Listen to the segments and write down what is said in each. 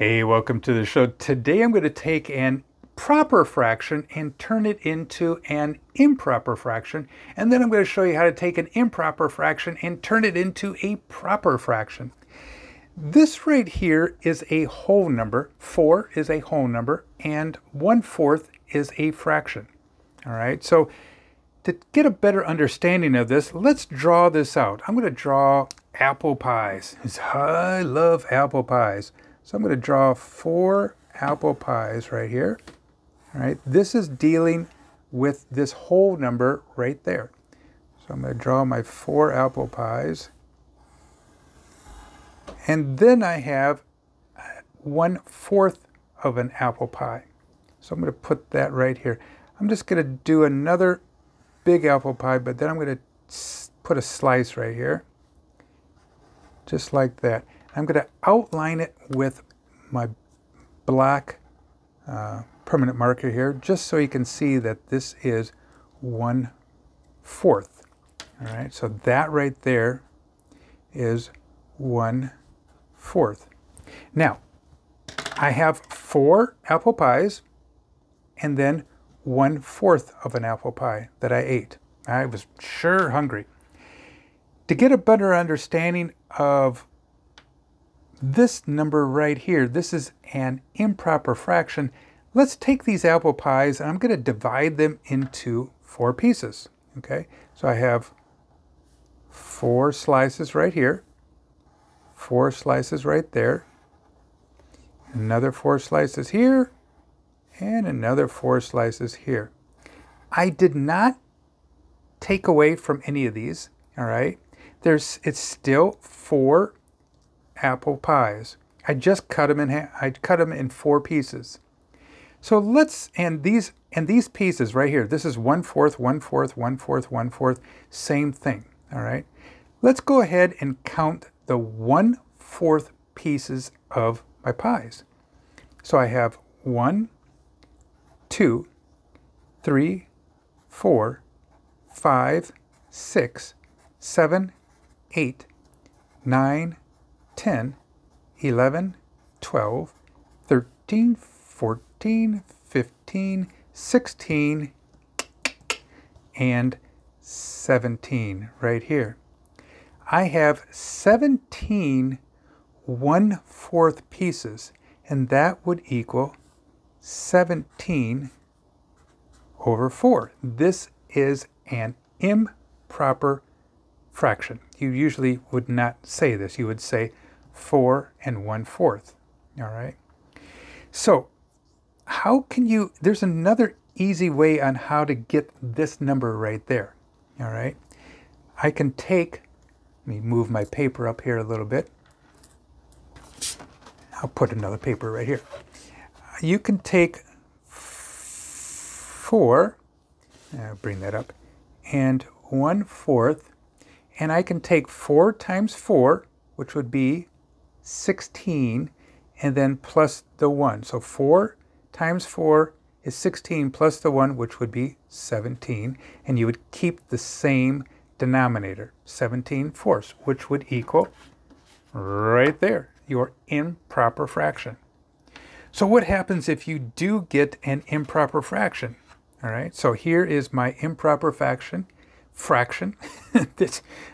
Hey, welcome to the show. Today I'm going to take an proper fraction and turn it into an improper fraction, and then I'm going to show you how to take an improper fraction and turn it into a proper fraction. This right here is a whole number, 4 is a whole number, and 1/4 is a fraction. All right, so to get a better understanding of this, let's draw this out. I'm going to draw apple pies. I love apple pies. So I'm going to draw 4 apple pies right here. All right, this is dealing with this whole number right there. So I'm going to draw my 4 apple pies. And then I have 1/4 of an apple pie. So I'm going to put that right here. I'm just going to do another big apple pie, but then I'm going to put a slice right here. Just like that. I'm going to outline it with my black permanent marker here, just so you can see that this is 1/4. All right, so that right there is 1/4. Now, I have 4 apple pies and then 1/4 of an apple pie that I ate. I was sure hungry. To get a better understanding of this number right here, this is an improper fraction. Let's take these apple pies and I'm going to divide them into 4 pieces. Okay, so I have 4 slices right here, 4 slices right there, another 4 slices here, and another 4 slices here. I did not take away from any of these. All right, it's still 4 apple pies. I just cut them in half. I cut them in 4 pieces. So let's, and these pieces right here, this is 1/4, 1/4, 1/4, 1/4, same thing. All right, let's go ahead and count the 1/4 pieces of my pies. So I have 1, 2, 3, 4, 5, 6, 7, 8, 9, 10, 11, 12, 13, 14, 15, 16, and 17 right here. I have 17 1/4 pieces, and that would equal 17/4. This is an improper fraction. You usually would not say this. You would say 4 1/4. All right. So how can you, there's another easy way on how to get this number right there. All right. I can take, let me move my paper up here a little bit. I'll put another paper right here. You can take 4, I'll bring that up, and 1/4, and I can take 4 times 4, which would be 16, and then plus the 1. So 4 times 4 is 16 plus the 1, which would be 17, and you would keep the same denominator, 17/4, which would equal right there, your improper fraction. So what happens if you do get an improper fraction? All right, so here is my improper fraction.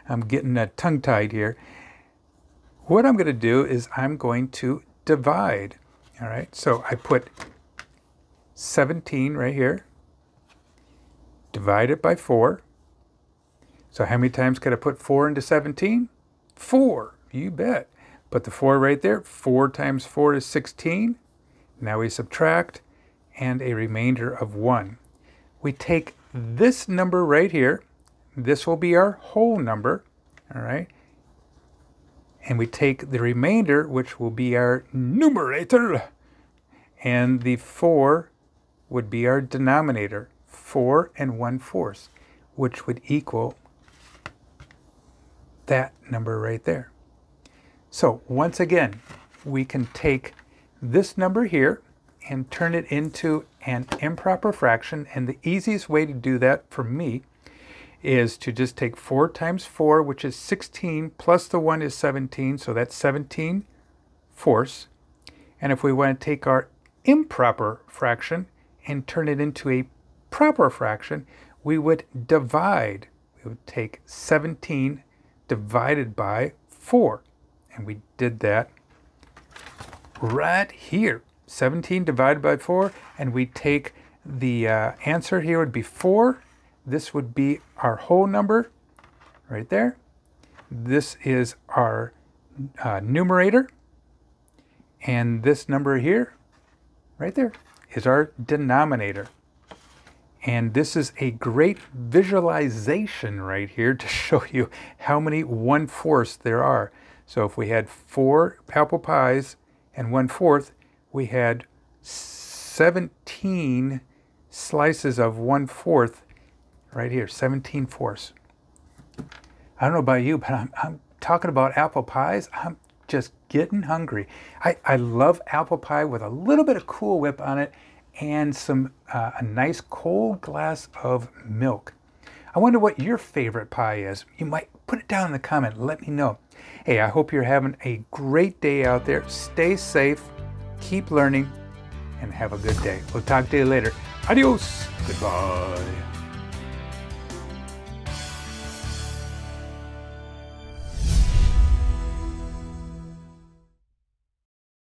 I'm getting tongue-tied here. What I'm going to do is I'm going to divide. All right, so I put 17 right here, divide it by 4. So how many times could I put 4 into 17? 4, you bet. Put the 4 right there. 4 times 4 is 16. Now we subtract, and a remainder of 1. We take this number right here. This will be our whole number, all right? And we take the remainder, which will be our numerator, and the 4 would be our denominator, 4 1/4, which would equal that number right there. So once again, we can take this number here and turn it into an improper fraction. And the easiest way to do that for me is to just take 4 times 4, which is 16, plus the 1 is 17. So that's 17/4. And if we want to take our improper fraction and turn it into a proper fraction, we would divide. We would take 17 divided by 4. And we did that right here. 17 divided by 4, and we take the answer here would be 4. This would be our whole number right there. This is our numerator, and this number here right there is our denominator. And this is a great visualization right here to show you how many 1/4 there are. So if we had 4 palpable pies and 1/4, we had 17 slices of 1/4 right here, 17/4. I don't know about you, but I'm talking about apple pies. I'm just getting hungry. I love apple pie with a little bit of Cool Whip on it and some a nice cold glass of milk. I wonder what your favorite pie is. You might put it down in the comment. Let me know. Hey, I hope you're having a great day out there. Stay safe, keep learning, and have a good day. We'll talk to you later. Adios. Goodbye.